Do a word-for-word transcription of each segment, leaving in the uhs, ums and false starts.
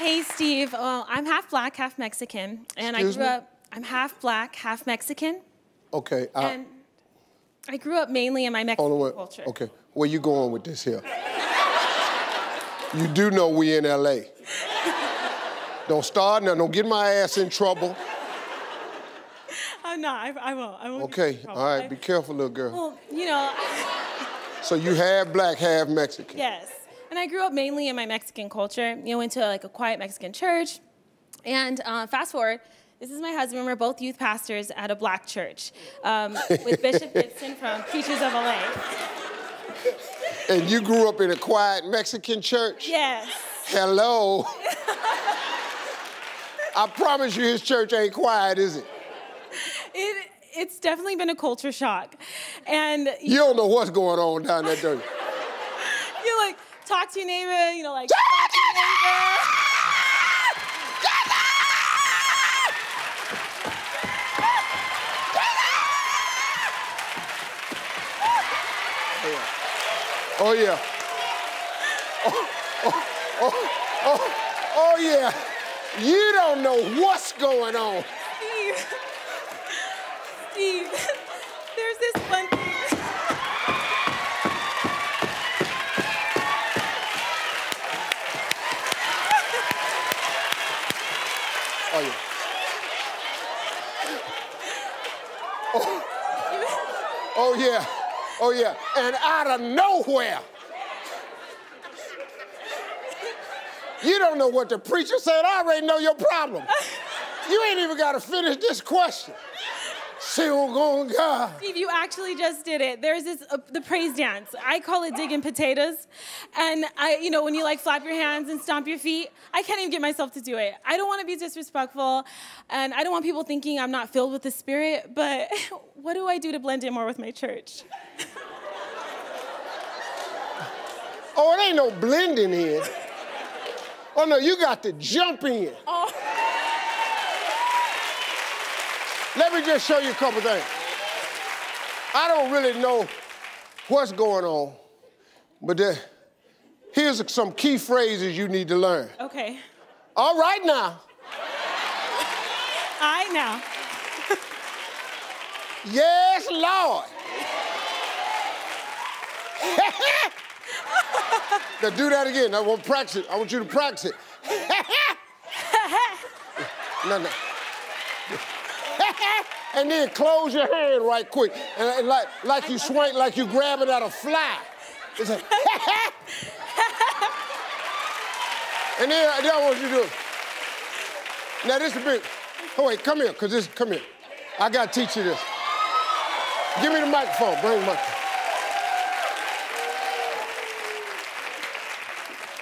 Hey, Steve. Well, I'm half black, half Mexican. And Excuse I grew me? up, I'm half black, half Mexican. Okay. I, and I grew up mainly in my Mexican on, culture. Okay, where you going with this here? You do know we in L A. Don't start now, don't get my ass in trouble. I'm not, I, I won't, I won't Okay, get in all right, be careful, little girl. Well, you know. So you half black, half Mexican. Yes, and I grew up mainly in my Mexican culture. You know, went to like a quiet Mexican church. And uh, fast forward, this is my husband, we're both youth pastors at a black church um, with Bishop Gibson from Preachers of L A. And you grew up in a quiet Mexican church? Yes. Hello. I promise you his church ain't quiet, is it? it it's definitely been a culture shock. And you, you don't know what's going on down there, do you? You like talk to your neighbor, you know, like talk to your neighbor. Oh yeah. Oh, oh, oh, oh, oh yeah. You don't know what's going on. Steve. Steve, there's this one thing. Oh yeah. Oh, oh yeah. Oh yeah, and out of nowhere. You don't know what the preacher said, I already know your problem. You ain't even gotta finish this question. Steve, you actually just did it. There's this, uh, the praise dance. I call it digging potatoes. And I, you know, when you like flap your hands and stomp your feet, I can't even get myself to do it. I don't wanna be disrespectful and I don't want people thinking I'm not filled with the Spirit, but what do I do to blend in more with my church? Oh, it ain't no blending in. Oh no, you got to jump in. Oh. Let me just show you a couple things. I don't really know what's going on, but there, here's some key phrases you need to learn. Okay. All right now. I now. Yes, Lord. Now do that again. I want practice it. I want you to practice it. No, no. And then close your hand right quick. And, and like, like you swing, like you grab it out of fly. It's like, and then, then I want you to do it. Now this is big. Oh wait, come here, cause this, come here. I gotta teach you this. Give me the microphone, bring the microphone.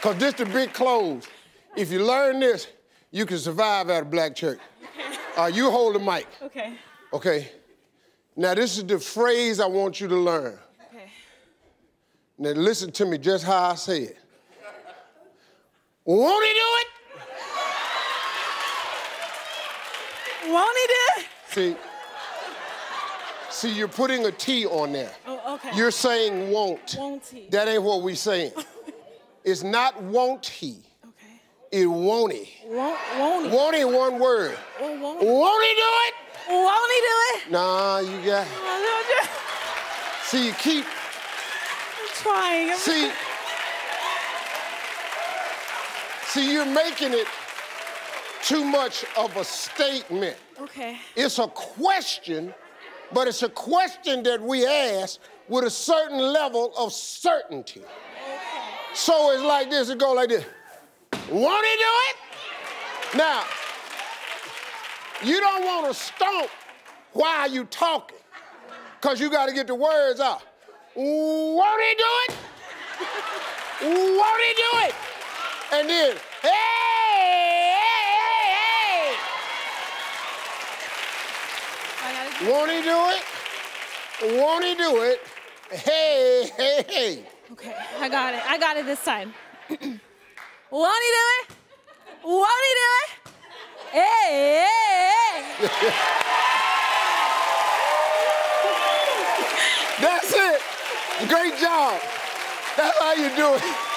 Cause this the big close. If you learn this, you can survive at a black church. Uh, you hold the mic. Okay. Okay. Now this is the phrase I want you to learn. Okay. Now listen to me just how I say it. Won't he do it? Won't he do it? See, see, you're putting a T on there. Oh, okay. You're saying won't. Won't he? That ain't what we saying. It's not won't he. It won't he. Won't, won't he. Won't he, one word. Well, won't, won't he do it? Won't he do it? Nah, you got it. See, you keep... I'm trying. I'm see... Trying. See, you're making it too much of a statement. Okay. It's a question, but it's a question that we ask with a certain level of certainty. Okay. So it's like this, it goes like this. Won't he do it? Now, you don't want to stomp while you talking, because you got to get the words out. Won't he do it? Won't he do it? And then, hey, hey, hey, hey. Won't he do it? Won't he do it? Hey, hey, hey. Okay, I got it. I got it this time. Won't he do it? Won't he do it? Hey, hey, hey. That's it. Great job. That's how you do it.